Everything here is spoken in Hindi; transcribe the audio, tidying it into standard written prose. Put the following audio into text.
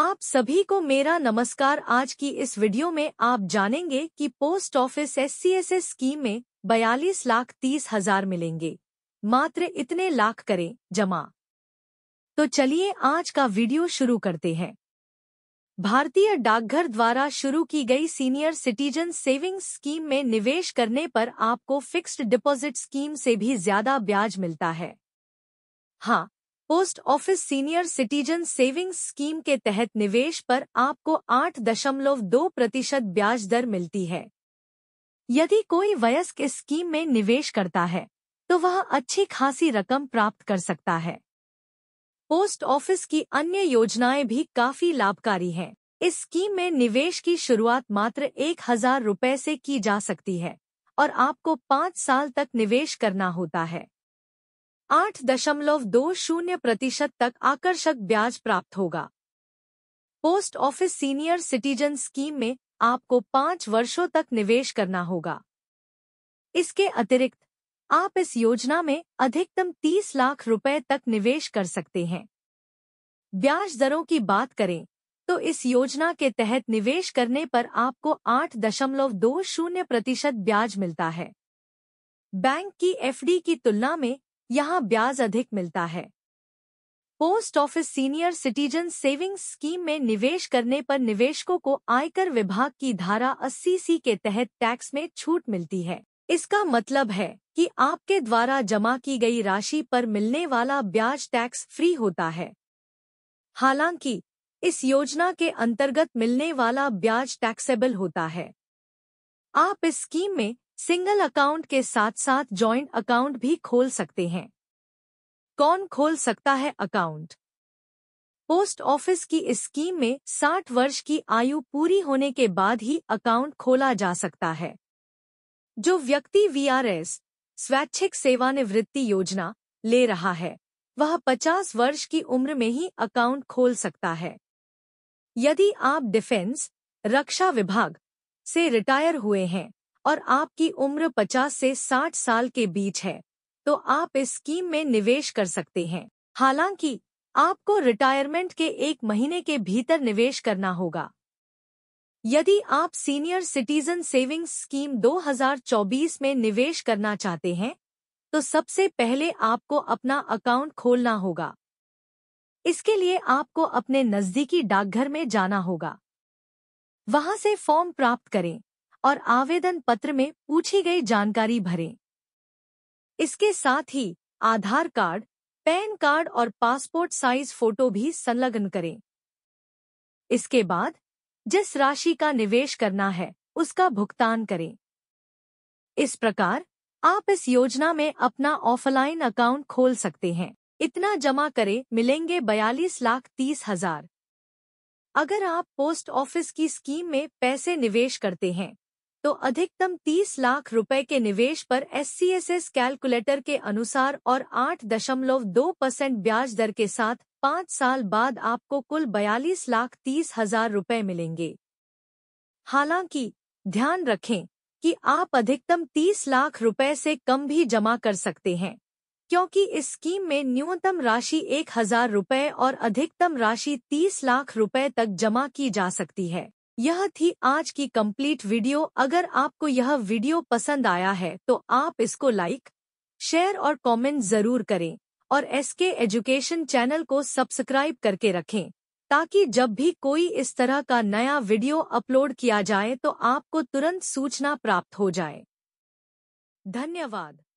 आप सभी को मेरा नमस्कार। आज की इस वीडियो में आप जानेंगे कि पोस्ट ऑफिस एससीएसएस स्कीम में 42,30,000 मिलेंगे। मात्र इतने लाख करें जमा। तो चलिए आज का वीडियो शुरू करते हैं। भारतीय डाकघर द्वारा शुरू की गई सीनियर सिटीजन सेविंग्स स्कीम में निवेश करने पर आपको फिक्स्ड डिपॉजिट स्कीम से भी ज्यादा ब्याज मिलता है। हाँ, post office senior citizen savings scheme के तहत निवेश पर आपको 8.2% ब्याज दर मिलती है। यदि कोई वयस्क इस स्कीम में निवेश करता है तो वह अच्छी खासी रकम प्राप्त कर सकता है। पोस्ट ऑफिस की अन्य योजनाएं भी काफी लाभकारी हैं। इस स्कीम में निवेश की शुरुआत मात्र 1,000 रुपये से की जा सकती है और आपको 5 साल तक निवेश करना होता है। 8.20% तक आकर्षक ब्याज प्राप्त होगा। Post office senior citizen scheme में आपको 5 वर्षों तक निवेश करना होगा। इसके अतिरिक्त आप इस योजना में अधिकतम 30 लाख रुपए तक निवेश कर सकते हैं। ब्याज दरों की बात करें तो इस योजना के तहत निवेश करने पर आपको 8.20% ब्याज मिलता है। बैंक की एफडी की तुलना में यहाँ ब्याज अधिक मिलता है। Post office senior citizen savings scheme में निवेश करने पर निवेशकों को आयकर विभाग की धारा 80C के तहत टैक्स में छूट मिलती है। इसका मतलब है कि आपके द्वारा जमा की गई राशि पर मिलने वाला ब्याज टैक्स फ्री होता है। हालांकि इस योजना के अंतर्गत मिलने वाला ब्याज टैक्सेबल होता है। आप इस स्कीम में सिंगल अकाउंट के साथ साथ जॉइंट अकाउंट भी खोल सकते हैं। कौन खोल सकता है अकाउंट? पोस्ट ऑफिस की इस स्कीम में 60 वर्ष की आयु पूरी होने के बाद ही अकाउंट खोला जा सकता है। जो व्यक्ति वीआरएस स्वैच्छिक सेवानिवृत्ति योजना ले रहा है वह 50 वर्ष की उम्र में ही अकाउंट खोल सकता है। यदि आप डिफेंस रक्षा विभाग से रिटायर हुए हैं और आपकी उम्र 50 से 60 साल के बीच है तो आप इस स्कीम में निवेश कर सकते हैं। हालांकि आपको रिटायरमेंट के 1 महीने के भीतर निवेश करना होगा। यदि आप सीनियर सिटीजन सेविंग्स स्कीम 2024 में निवेश करना चाहते हैं तो सबसे पहले आपको अपना अकाउंट खोलना होगा। इसके लिए आपको अपने नजदीकी डाकघर में जाना होगा। वहां से फॉर्म प्राप्त करें और आवेदन पत्र में पूछी गई जानकारी भरें। इसके साथ ही आधार कार्ड, पैन कार्ड और पासपोर्ट साइज फोटो भी संलग्न करें। इसके बाद जिस राशि का निवेश करना है उसका भुगतान करें। इस प्रकार आप इस योजना में अपना ऑफलाइन अकाउंट खोल सकते हैं। इतना जमा करें, मिलेंगे 42,30,000। अगर आप पोस्ट ऑफिस की स्कीम में पैसे निवेश करते हैं तो अधिकतम 30 लाख रुपए के निवेश पर एससीएसएस कैलकुलेटर के अनुसार और 8.2% ब्याज दर के साथ 5 साल बाद आपको कुल 42,30,000 रुपए मिलेंगे। हालांकि ध्यान रखें कि आप अधिकतम 30 लाख रुपए से कम भी जमा कर सकते हैं, क्योंकि इस स्कीम में न्यूनतम राशि 1,000 रुपए और अधिकतम राशि 30 लाख रुपए तक जमा की जा सकती है। यह थी आज की कंप्लीट वीडियो। अगर आपको यह वीडियो पसंद आया है तो आप इसको लाइक, शेयर और कमेंट जरूर करें और एसके एजुकेशन चैनल को सब्सक्राइब करके रखें ताकि जब भी कोई इस तरह का नया वीडियो अपलोड किया जाए तो आपको तुरंत सूचना प्राप्त हो जाए। धन्यवाद।